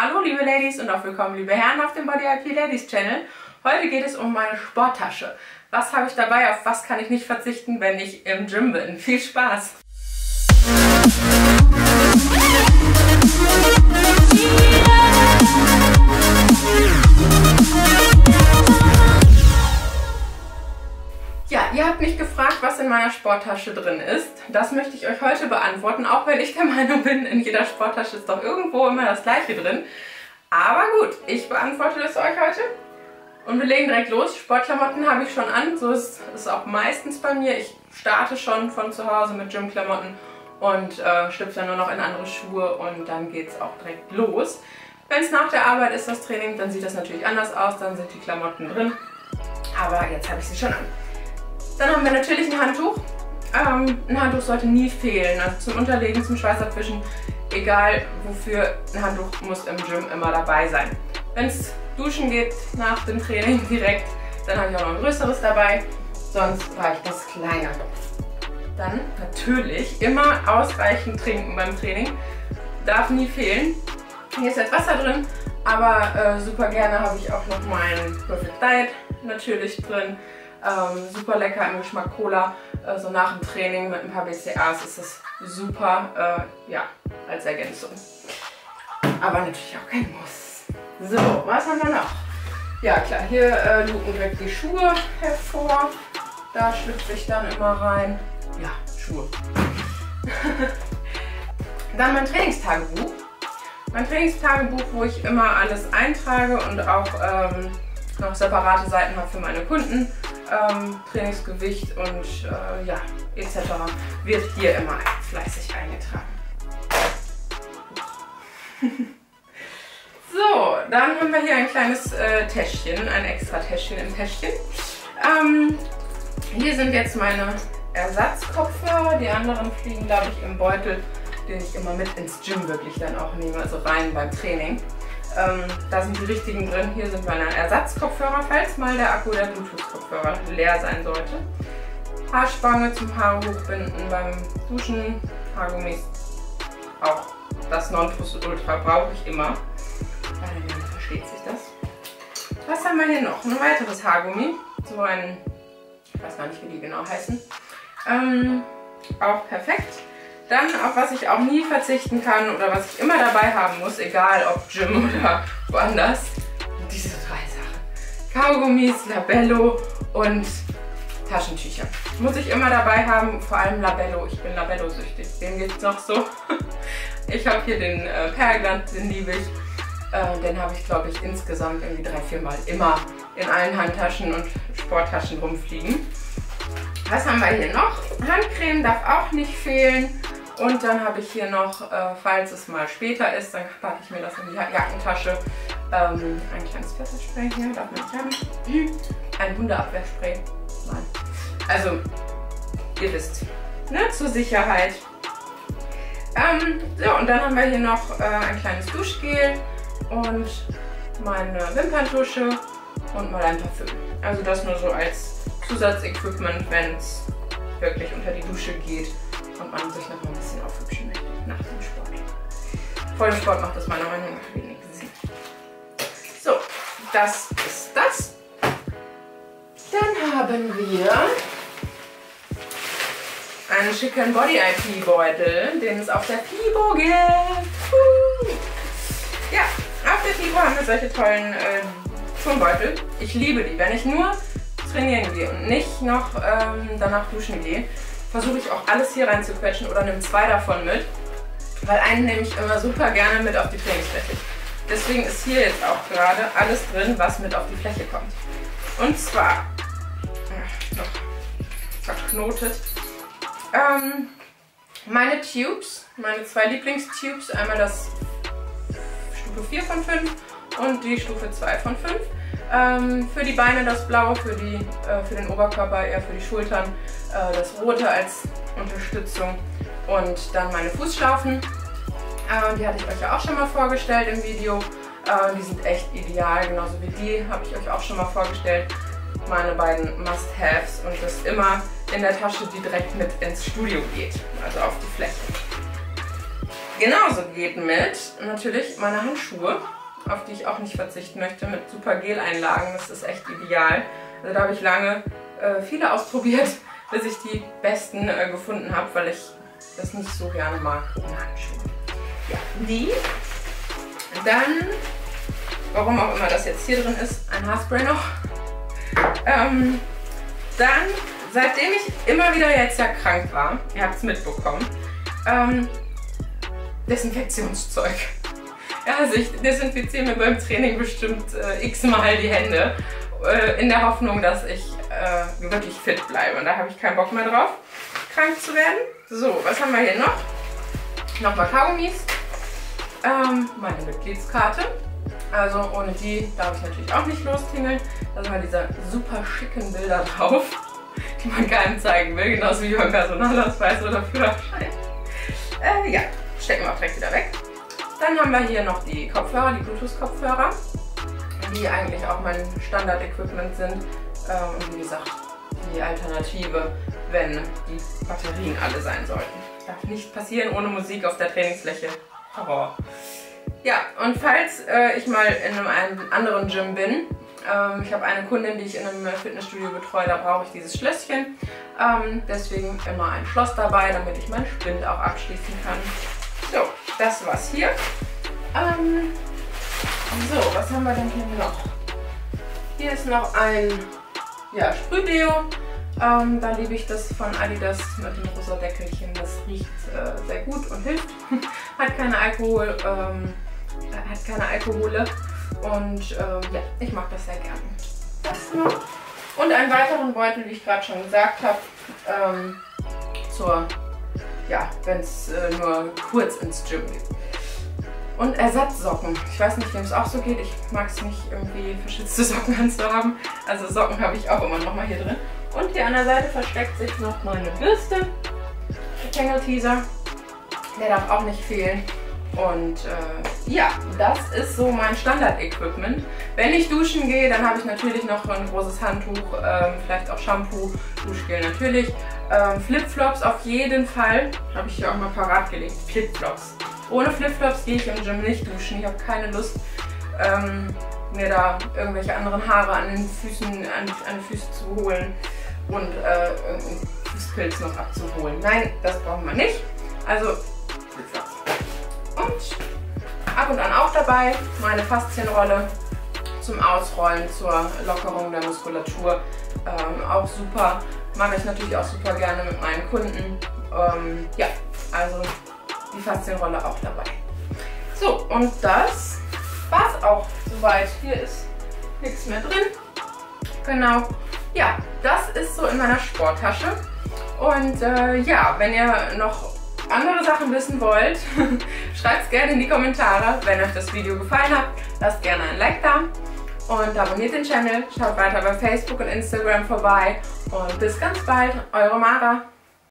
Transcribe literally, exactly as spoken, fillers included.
Hallo liebe Ladies und auch willkommen liebe Herren auf dem Body I P Ladies Channel. Heute geht es um meine Sporttasche. Was habe ich dabei, auf was kann ich nicht verzichten, wenn ich im Gym bin? Viel Spaß! Ja, ihr habt mich gefragt, was in meiner Sporttasche drin ist. Das möchte ich euch heute beantworten, auch wenn ich der Meinung bin, in jeder Sporttasche ist doch irgendwo immer das Gleiche drin. Aber gut, ich beantworte es euch heute und wir legen direkt los. Sportklamotten habe ich schon an, so ist es auch meistens bei mir. Ich starte schon von zu Hause mit Gymklamotten und äh, schlüpfe dann nur noch in andere Schuhe und dann geht es auch direkt los. Wenn es nach der Arbeit ist, das Training, dann sieht das natürlich anders aus, dann sind die Klamotten drin. Aber jetzt habe ich sie schon an. Dann haben wir natürlich ein Handtuch. Ähm, ein Handtuch sollte nie fehlen, also zum Unterlegen, zum Schweißabwischen, egal wofür, ein Handtuch muss im Gym immer dabei sein. Wenn es duschen geht nach dem Training direkt, dann habe ich auch noch ein größeres dabei, sonst reicht das kleine. Dann natürlich immer ausreichend trinken beim Training, darf nie fehlen. Hier ist jetzt Wasser drin, aber äh, super gerne habe ich auch noch meinen Perfect Diet natürlich drin. Ähm, super lecker im Geschmack Cola, äh, so nach dem Training mit ein paar B C As ist das super, äh, ja, als Ergänzung. Aber natürlich auch kein Muss. So, was haben wir noch? Ja klar, hier äh, luken direkt die Schuhe hervor, da schlüpfe ich dann immer rein. Ja, Schuhe. Dann mein Trainingstagebuch. Mein Trainingstagebuch, wo ich immer alles eintrage und auch ähm, noch separate Seiten habe für meine Kunden. Ähm, Trainingsgewicht und äh, ja, et cetera wird hier immer fleißig eingetragen. So, dann haben wir hier ein kleines äh, Täschchen, ein extra Täschchen im Täschchen. Ähm, hier sind jetzt meine Ersatzkopfhörer, die anderen fliegen, glaube ich, im Beutel, den ich immer mit ins Gym wirklich dann auch nehme, also rein beim Training. Ähm, da sind die richtigen drin. Hier sind meine Ersatzkopfhörer, falls mal der Akku der Bluetooth-Kopfhörer leer sein sollte. Haarspange zum Haare hochbinden beim Duschen, Haargummis, auch das Nonplusultra brauche ich immer. Dann versteht sich das. Was haben wir hier noch? Ein weiteres Haargummi, so ein, ich weiß gar nicht, wie die genau heißen. Ähm, auch perfekt. Dann, auf was ich auch nie verzichten kann oder was ich immer dabei haben muss, egal ob Gym oder woanders, diese drei Sachen. Kaugummis, Labello und Taschentücher. Muss ich immer dabei haben, vor allem Labello. Ich bin Labello-süchtig, dem geht's noch so. Ich habe hier den äh, Perlglanz, den liebe ich. Äh, den habe ich, glaube ich, insgesamt irgendwie drei, vier Mal immer in allen Handtaschen und Sporttaschen rumfliegen. Was haben wir hier noch? Handcreme darf auch nicht fehlen. Und dann habe ich hier noch, äh, falls es mal später ist, dann packe ich mir das in die Jackentasche. Ähm, ein kleines Pfefferspray hier, darf man nicht haben. Ein Hundeabwehrspray. Nein. Also, ihr wisst, ne, zur Sicherheit. Ähm, so, und dann haben wir hier noch äh, ein kleines Duschgel und meine Wimperntusche und mal ein Parfüm. Also das nur so als Zusatzequipment, wenn es wirklich unter die Dusche geht und man sich noch mal ein bisschen aufhübschen möchte nach dem Sport. Vor dem Sport macht das meiner Meinung nach wenig Sinn. So, das ist das. Dann haben wir einen schicken Body-I P-Beutel, den es auf der FIBO gibt. Ja, auf der FIBO haben wir solche tollen äh, Turnbeutel. Ich liebe die. Wenn ich nur trainieren gehe und nicht noch ähm, danach duschen gehe, versuche ich auch alles hier rein zu quetschen oder nehme zwei davon mit, weil einen nehme ich immer super gerne mit auf die Trainingsfläche. Deswegen ist hier jetzt auch gerade alles drin, was mit auf die Fläche kommt. Und zwar äh, noch verknotet ähm, meine Tubes, meine zwei Lieblingstubes, einmal das Stufe vier von fünf und die Stufe zwei von fünf. Ähm, für die Beine das Blaue, für, die, äh, für den Oberkörper eher für die Schultern äh, das Rote als Unterstützung und dann meine Fußschlafen. Äh, die hatte ich euch ja auch schon mal vorgestellt im Video. Äh, die sind echt ideal, genauso wie die habe ich euch auch schon mal vorgestellt. Meine beiden Must-Haves und das immer in der Tasche, die direkt mit ins Studio geht, also auf die Fläche. Genauso geht mit natürlich meine Handschuhe, auf die ich auch nicht verzichten möchte, mit super Gel-Einlagen. Das ist echt ideal. Also da habe ich lange äh, viele ausprobiert, bis ich die besten äh, gefunden habe, weil ich das nicht so gerne mag, meine Handschuhe. Ja, die. Dann, warum auch immer das jetzt hier drin ist, ein Haarspray noch. Ähm, dann, seitdem ich immer wieder jetzt ja krank war, ihr habt es mitbekommen, ähm, Desinfektionszeug. Ja, also ich desinfiziere mir beim Training bestimmt äh, x-mal die Hände, äh, in der Hoffnung, dass ich äh, wirklich fit bleibe. Und da habe ich keinen Bock mehr drauf, krank zu werden. So, was haben wir hier noch? Nochmal Kaugummis. Ähm, meine Mitgliedskarte. Also ohne die darf ich natürlich auch nicht lostingeln. Da sind mal diese super schicken Bilder drauf, die man keinem zeigen will, genauso wie beim Personalausweis oder Führerschein. Äh, ja, stecken wir auch direkt wieder weg. Dann haben wir hier noch die Kopfhörer, die Bluetooth-Kopfhörer, die eigentlich auch mein Standard-Equipment sind. Ähm, und wie gesagt, die Alternative, wenn die Batterien alle sein sollten. Darf nicht passieren ohne Musik auf der Trainingsfläche. Aber ja, und falls äh, ich mal in einem anderen Gym bin, ähm, ich habe eine Kundin, die ich in einem Fitnessstudio betreue, da brauche ich dieses Schlösschen. Ähm, deswegen immer ein Schloss dabei, damit ich meinen Spind auch abschließen kann. So, das war's hier. Ähm, so, was haben wir denn hier noch? Hier ist noch ein ja, Sprühdeo. Ähm, da liebe ich das von Adidas mit dem rosa Deckelchen. Das riecht äh, sehr gut und hilft. Hat keine Alkohol, ähm, hat keine Alkohole. Und ähm, ja, ich mag das sehr gerne. Das noch. Und einen weiteren Beutel, wie ich gerade schon gesagt habe, ähm, zur, ja, wenn es äh, nur kurz ins Gym geht. Und Ersatzsocken. Ich weiß nicht, wem es auch so geht. Ich mag es nicht, irgendwie verschützte Socken anzuhaben. Also Socken habe ich auch immer noch mal hier drin. Und hier an der Seite versteckt sich noch meine Bürste, der Tangle Teaser, der darf auch nicht fehlen. Und äh, ja, das ist so mein Standard-Equipment. Wenn ich duschen gehe, dann habe ich natürlich noch ein großes Handtuch, äh, vielleicht auch Shampoo, Duschgel natürlich. Äh, Flipflops auf jeden Fall, habe ich hier auch mal parat gelegt, Flipflops. Ohne Flipflops gehe ich im Gym nicht duschen, ich habe keine Lust. Ähm, mir da irgendwelche anderen Haare an den Füßen, an, an den Füßen zu holen und äh, irgendeinen Fußpilz noch abzuholen. Nein, das brauchen wir nicht. Also, und ab und an auch dabei meine Faszienrolle zum Ausrollen, zur Lockerung der Muskulatur. Ähm, auch super, mache ich natürlich auch super gerne mit meinen Kunden. Ähm, ja, also die Faszienrolle auch dabei. So, und das war es auch soweit. Hier ist nichts mehr drin. Genau. Ja, das ist so in meiner Sporttasche. Und äh, ja, wenn ihr noch andere Sachen wissen wollt, schreibt es gerne in die Kommentare. Wenn euch das Video gefallen hat, lasst gerne ein Like da und abonniert den Channel. Schaut weiter bei Facebook und Instagram vorbei. Und bis ganz bald, eure Mara.